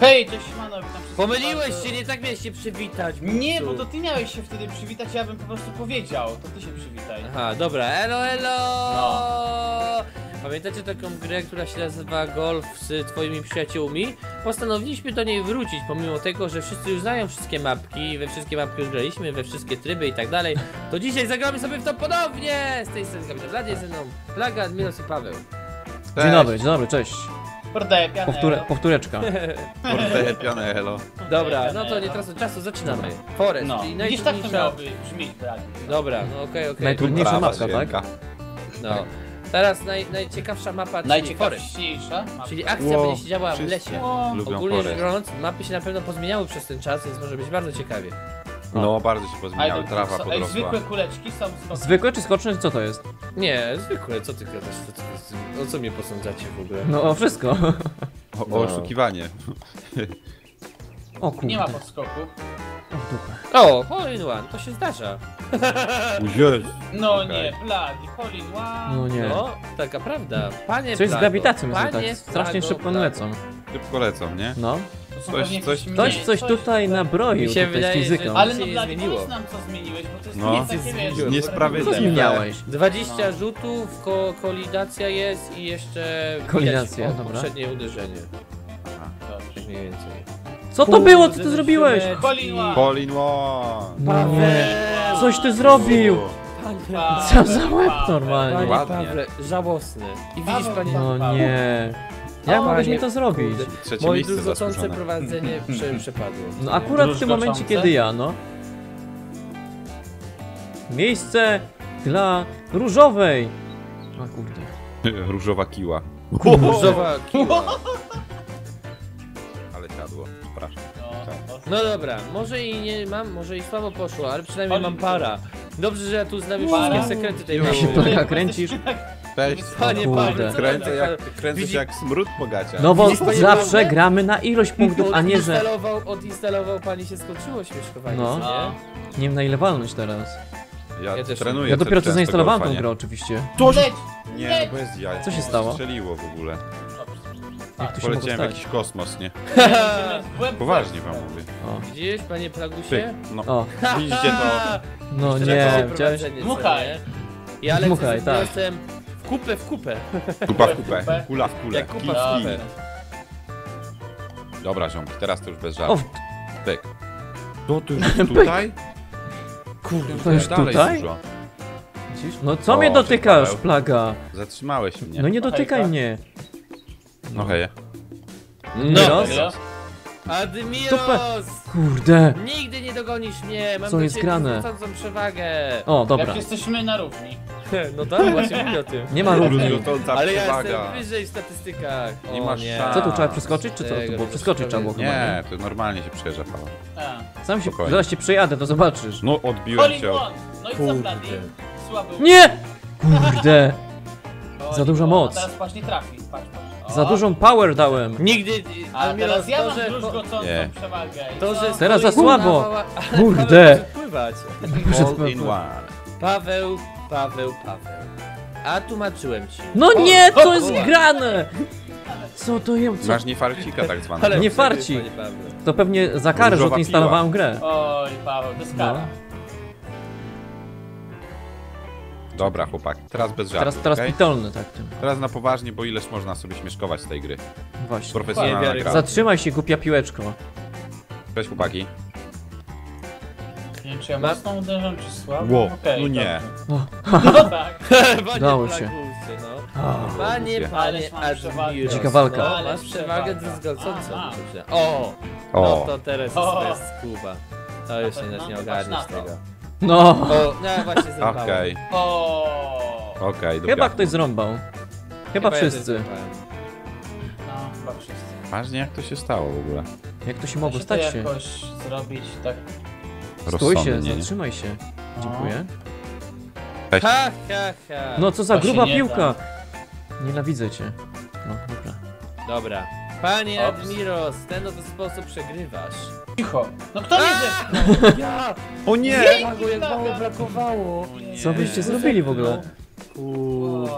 Hej, cześć, siemano, witam wszystkich. Pomyliłeś się, nie tak miałeś się przywitać. Nie, bo to ty miałeś się wtedy przywitać, ja bym po prostu powiedział. To ty się przywitaj. Aha, dobra, elo, elo! No. Pamiętacie taką grę, która się nazywa Golf z twoimi przyjaciółmi? Postanowiliśmy do niej wrócić, pomimo tego, że wszyscy już znają wszystkie mapki, we wszystkie mapki już graliśmy, we wszystkie tryby i tak dalej. To dzisiaj zagramy sobie w to ponownie! Z tej strony Kapitan Bladii, ze mną Plaga, Admiros i Paweł. Cześć. Dzień dobry, cześć. Powtóreczka. Piane elo. Dobra, no to nie tracę czasu, zaczynamy. Forest, no. I najtrudniejsza... Gdzieś tak to miałoby brzmieć. Dobra, no okej. Najtrudniejsza mapka, tak? No. Teraz najciekawsza mapa, czyli Forest. Czyli akcja będzie się działa w lesie. Ogólnie rzecz biorąc, mapy się na pewno pozmieniały przez ten czas, więc może być bardzo ciekawie. No, bardzo się pozmieniały, trawa podrosła. Zwykłe kuleczki są skoczne. Zwykłe czy skoczne, co to jest? Nie, zwykłe, co ty gadasz? O co mnie posądzacie w ogóle? No, o wszystko. O oszukiwanie. O kurde. Nie ma podskoku. O, hole in one, to się zdarza. No nie, Bladii, hole in one. No nie. No, taka prawda. Panie Coś Plago, z grawitacją jest tak, strasznie szybko lecą. Szybko lecą, nie? No. Ktoś tutaj nabroił z fizyką. Ale no Bladii, powiedz nam, co zmieniłeś, bo to jest nie takie, co zmieniałeś? 20 rzutów, kolidacja jest i jeszcze... Kolidacja, dobra. Poprzednie uderzenie. Aha, dobrze. Mniej więcej. Co to było? Co ty zrobiłeś? Polinła! No nie! Coś ty zrobił! Co za łeb normalnie? Panie, żałosny. I widzisz, panie... No nie... Jak mogłeś mi to zrobić? Moje druzgocące prowadzenie przepadło. No akurat w tym momencie, kiedy ja, no... Miejsce... dla... różowej! A kurde... Różowa kiła. Różowa kiła! Ale siadło. No dobra, może i nie mam, może i słabo poszło, ale przynajmniej mam para. Dobrze, że ja tu znam wszystkie sekrety tej małej. Plaga, kręcisz? Cześć. Panie, kręcisz jak smród po gaciach. No bo zawsze gramy na ilość punktów, a nie że... Odinstalował pani, się skończyło śmieszkowanie, no. Nie wiem na ile walność teraz. Ja też trenuję. Ja dopiero co zainstalowałem tą grę oczywiście. Nie, bo jest jaj. Co się stało? Strzeliło w ogóle. Poleciałem w jakiś kosmos, nie? Poważnie wam mówię. Widzisz, panie Plagusie? Ty, no. Widzicie to? No nie, widziałeś? Dmuchaj! Ja lecę z tym w kupę, w kupę. Kupa w kupę, kula w kulę. Dobra, ziomki, teraz to już bez żartów. Pyk. To ty już tutaj? Kurde, to już tutaj? No co mnie dotykasz, Plaga? Zatrzymałeś mnie. No nie dotykaj mnie. No heje. Admiros? Admiros! Kurde! Nigdy nie dogonisz mnie! Mam do ciebie wystarczającą przewagę! O, dobra. Jak jesteśmy na równi. No tak, właśnie mówię o tym. Nie ma równi. Ale ja jestem wyżej w statystykach. Nie masz szans. Co tu, trzeba przeskoczyć, czy co tu było? Przeskoczyć trzeba było chyba, nie? Nie, to normalnie się przejeżdża, Paweł. Sam się, zaraz cię przejadę, to zobaczysz. No, odbiłem się. No i co, Bladii? Nie! Kurde! Za duża moc. Teraz patrz, nie trafi, Za dużą power dałem. Nigdy. Ale teraz ja mam druzgocącą przewagę. Teraz za słabo. Kurde. Paweł. A tłumaczyłem ci. No nie, to jest grane. Co to jem? Masz nie farcika tak zwanego. Nie farci. To pewnie za karę, że odinstalowałem grę. Oj, Paweł, to jest kara. Dobra, chłopaki, teraz bez żartów. Teraz okay? Pitolny, tak. Teraz na poważnie, bo ileż można sobie śmieszkować z tej gry. Właśnie. Profesjonalna gra. Zatrzymaj się, głupia piłeczko. Cześć, chłopaki. Nie wiem, czy ja mocno uderzam, czy słabo? Wow. Okay, no nie. No tak. Dało się. Panie, Admiros. Dzika walka. No, masz przewagę druzgocącą. O! No to teraz jest Kuba. To jeszcze nie ogarniesz tego. No, no właśnie zrąbałem. Okej. Chyba ktoś zrąbał. Chyba wszyscy. No, chyba wszyscy. Ważnie, jak to się stało w ogóle. Jak to się mogło stać się? Jakoś zrobić tak... Stój się, zatrzymaj się. Dziękuję. Ha. No co za gruba piłka. Nienawidzę cię. No, dobra. Dobra. Panie Admiros, w ten oto sposób przegrywasz. Cicho! No kto mnie zepchnął? Ja! O nie! Jak mało brakowało! Co byście zrobili w ogóle?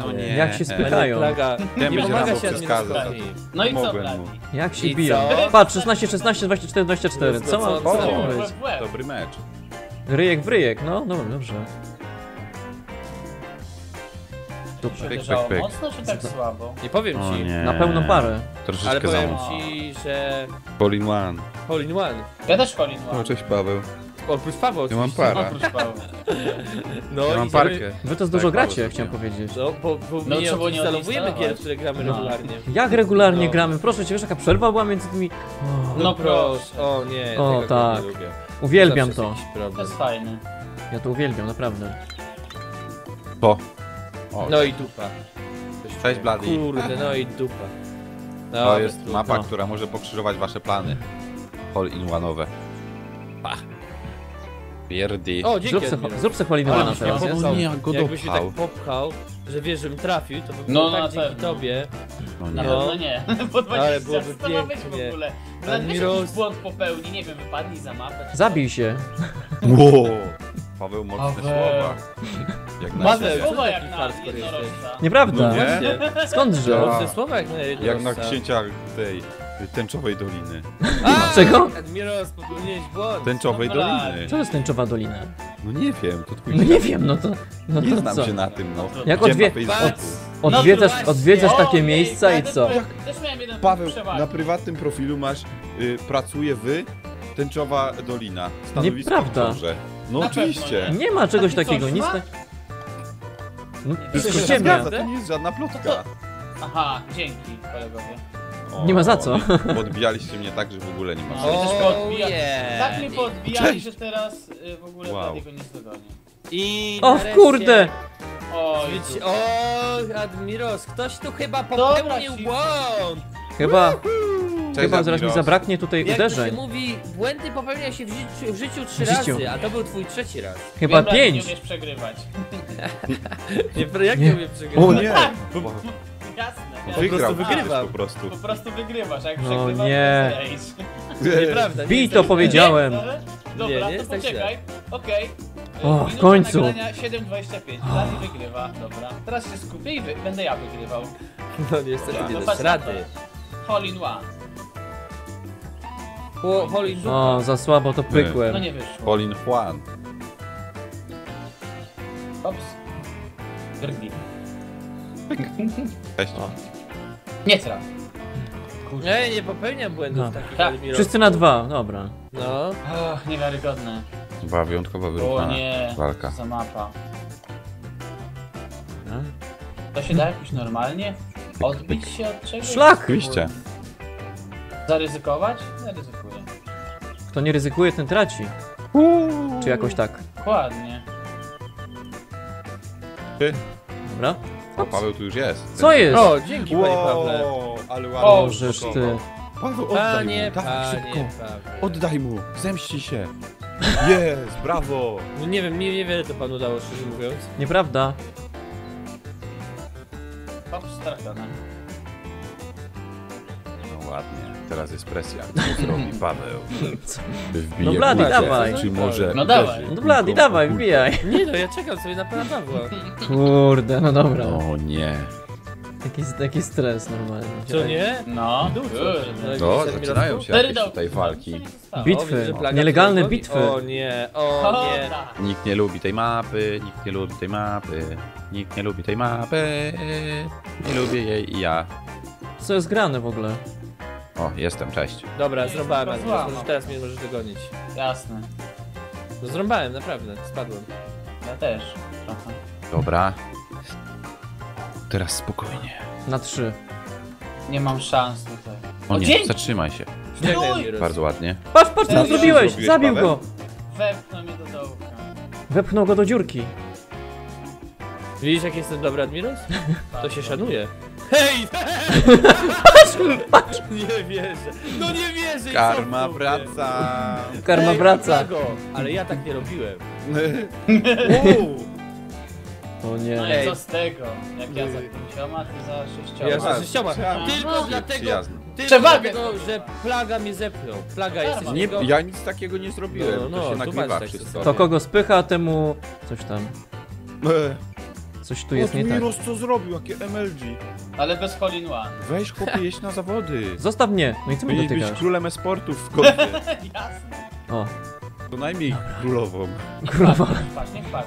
No nie. Jak się spychają. Nie pomaga się Admirosowi. No i co, Bladii? Jak się biją. Patrz, 16, 16, 24, 24. Co ma być? Dobry mecz. Ryjek w ryjek, no, no dobrze. Super. Mocno czy tak słabo? Nie powiem ci. Na pełną parę. Troszeczkę ale powiem ci, że... Hole in one. Hole in one. Ja też hole in one. No, cześć Paweł. Oprócz Paweł. Ja mam parę. No ja mam parkę. Wy to z dużo tak, gracie, Paweł, chciałem powiedzieć. No, bo nie instalowujemy gier, które gramy regularnie. Jak regularnie gramy? Proszę cię, wiesz jaka przerwa była między tymi... O, no proszę. O nie, o, tego tak. Nie lubię. Uwielbiam to. To jest fajne. Ja to uwielbiam, naprawdę. Bo. O, no i dupa. Cześć Bladii. Kurde, no i dupa. No, to jest mapa, która może pokrzyżować wasze plany. Hole in one'owe. Pach. Pierdi. O, dzięki. Zrób se hole in one'a teraz. Jakbyś mi tak popchał, że wiesz, żebym trafił, to by było tak dzięki tobie. No nie. No nie. Po 20 zastanowić w ogóle. Admiros błąd popełni, nie wiem, wypadnij za mapę. Zabij się. Wow. Paweł, mocne słowa. Mocne słowa jak na jednorożca. Nieprawda. No, skądże? Mocne słowa jak na jednorożca. Jak na księcia tej tęczowej doliny. A, czego? Admiros, popełniłeś błąd. Tęczowej doliny. Co jest tęczowa dolina? No nie wiem, to twój... No nie wiem, no to... No nie to znam co? Się na tym, no. Jak odwiedzasz takie miejsca i co? Paweł, na prywatnym profilu masz pracuje w tęczowa dolina. Nieprawda. No na oczywiście. Pewno, nie ma czegoś takiego, nic tak... No, to nie jest żadna plotka. To... Aha, dzięki kolegowie. O, nie ma za co. Podbijaliście mnie tak, że w ogóle nie ma za co. Tak mnie podbijali, że teraz w ogóle tego nie dogonię. I o kurde! O, Admiros, ktoś tu chyba popełnił błąd! Chyba... Chyba zaraz mi zabraknie tutaj uderzeń. Jak to się mówi, błędy popełnia się w życiu trzy razy, a to był twój trzeci raz. Chyba pięć. Nie umiesz przegrywać. Jak nie umiesz przegrywać? O nie! Jasne. Po prostu wygrywasz, a jak przegrywasz, to nie. Bij to powiedziałem. Dobra, to poczekaj. Okej. O, w końcu! 7,25. Bladii wygrywa. Dobra. Teraz się skupię i będę ja wygrywał. No niestety nie dasz rady. Hole in one. Hole in one. O, za słabo to pykłem. No nie wyszło. Hole in one. Ops. Drgi. Nie teraz. Nie popełniam błędów takich. Tak. Wszyscy na dwa, dobra. No. Och, niewiarygodne. Była wyjątkowa wyrównana walka. Za mapa. To się da jakoś normalnie? Odbić się od czegoś? Szlak! Oczywiście. Zaryzykować? Nie ryzykuję. Kto nie ryzykuje, ten traci. Czy jakoś tak? Dokładnie. Ty? Dobra. O, Paweł tu już jest. Co jest? O, dzięki panie Pawle. Ale ładnie. O, żeż ty. Paweł, oddaj mu. Tak, szybko. Oddaj mu. Zemści się. Jest, brawo. No nie wiem, niewiele to panu dało, szczerze mówiąc. Nieprawda. No ładnie, teraz jest presja. Co zrobi Paweł? No Bladii, dawaj. Czy może no dawaj. No Bladii, dawaj, wbijaj. Nie no, ja czekam sobie na pana Pawła. Kurde, no dobra. O nie. Taki stres normalnie. Co nie? No. No, zaczynają się jakieś tutaj walki. Bitwy, nielegalne bitwy. O nie, o nie. Nikt nie lubi tej mapy, nikt nie lubi tej mapy. Nikt nie lubi tej mapy. Nie lubię jej i ja. Co jest grane w ogóle? O, jestem, cześć. Dobra, zrąbałem, teraz mnie możesz dogonić. Jasne. No zrąbałem, naprawdę, spadłem. Ja też. Aha. Dobra. Teraz spokojnie. Na trzy. Nie mam szans tutaj. O nie, zatrzymaj się. Bardzo ładnie. Patrz, patrz, co zrobiłeś! Zabił go! Wepchnął mnie do dołka. Wepchnął go do dziurki. Widzisz, jak jestem dobry, Admiros? To się szanuje. Hej! Patrz, patrz! Nie wierzę. No nie wierzę! Karma wraca. Karma wraca. Ale ja tak nie robiłem. O nie. No i co z tego? Jak ja za 5, ty za 6. Ja za 6. Tylko dlatego, że Plaga mnie zepchnął. Plaga jest niego. Ja nic takiego nie zrobiłem. To się nagrywa wszystko. To kogo spycha, temu coś tam. Coś tu jest nie tak. Admiros, co zrobił? Jakie MLG. Ale bez hole in one. Weź chłopie, jeść na zawody. Zostaw mnie. No i co mi dotykasz? Być królem esportów w golfie. Jasne. O. Co najmniej królową. Królową.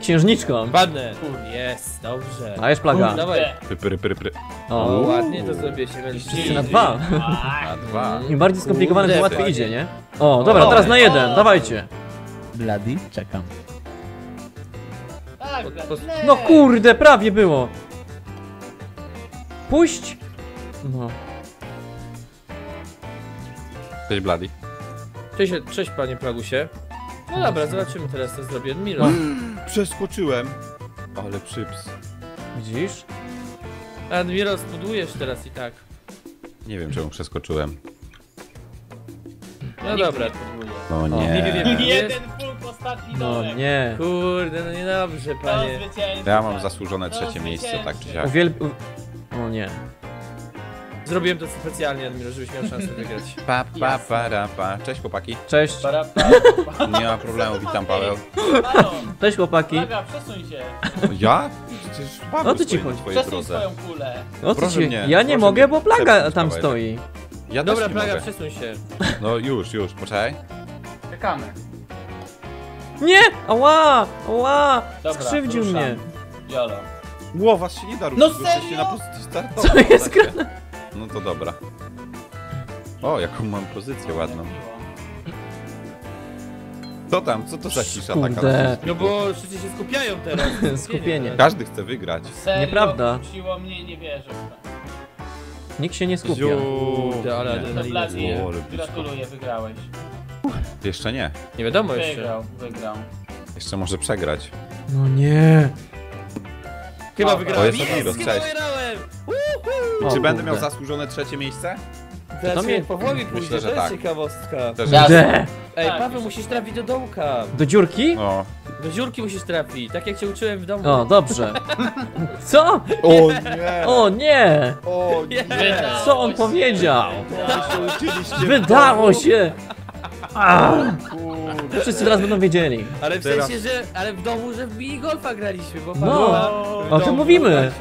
Księżniczką. Badnę. Jest, dobrze. A jest plaga. Dawaj. O, ładnie to sobie się będzie. Wszyscy na dwa. Na dwa. Im bardziej skomplikowane, tym łatwiej idzie, nie? O, dobra, teraz na jeden. Dawajcie. Bladii, czekam. No kurde, prawie było. Puść. No. Cześć Bladii. Cześć, cześć panie Plagusie. No dobra, zobaczymy teraz co zrobię Admiro. Przeskoczyłem. Ale przyps. Widzisz? Admiro, budujesz teraz i tak. Nie wiem czemu przeskoczyłem. No dobra. No nie. Jeden punkt, ostatni dołek. No nie. Kurde, no niedobrze panie. Ja mam zasłużone trzecie miejsce, tak czy siak. O nie. Zrobiłem to specjalnie, Admiro, żebyś miał szansę wygrać. Pa, pa, pa, ra, pa. Cześć chłopaki. Cześć. Pa, ra, pa, pa. Nie ma problemu, witam Paweł. Cześć chłopaki. Plaga, przesuń się. Ja? Przecież Paweł no, stoi chodzi? Przesuń drodze. Swoją kulę. No, mnie, ja nie mogę, bo Plaga tam stoi. Ja dobra, Plaga, mogę. Przesuń się. No już, poczekaj. Czekamy. Nie! Ała! Skrzywdził mnie. Jolo. Głowa się nie da ruszyć. No serio? Na pozycji startowej. Co jest grane? No to dobra. O, jaką mam pozycję ładną. Co tam? Co to za cisza taka? No bo wszyscy się skupiają teraz. Skupienie. Każdy chce wygrać. Serio? Nieprawda. Siło mnie nie wierzę. Nikt się nie skupia. Ale gratuluję, wygrałeś. Jeszcze nie. Nie wiadomo jeszcze. Wygrał. Jeszcze może przegrać. No nie. Chyba wygrałem. O, czy będę miał zasłużone trzecie miejsce? To mnie po głowie pójdzie, myślę, że to jest tak. Ciekawostka. Ej, Paweł, musisz trafić do dołka. Do dziurki? O. Do dziurki musisz trafić, tak jak cię uczyłem w domu. O, dobrze. Co? O nie! O nie! O nie! Co on powiedział? Wydało się! Wszyscy teraz będą wiedzieli. Ale w sensie, że ale w domu, że w minigolfa graliśmy, bo Paweł o tym mówimy.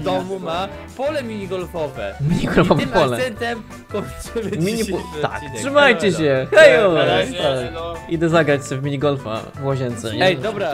W domu ma pole minigolfowe. Minigolfowe pole. Tak, trzymajcie się. Hejo! Idę zagrać sobie w minigolfa w łazience. Ej, dobra.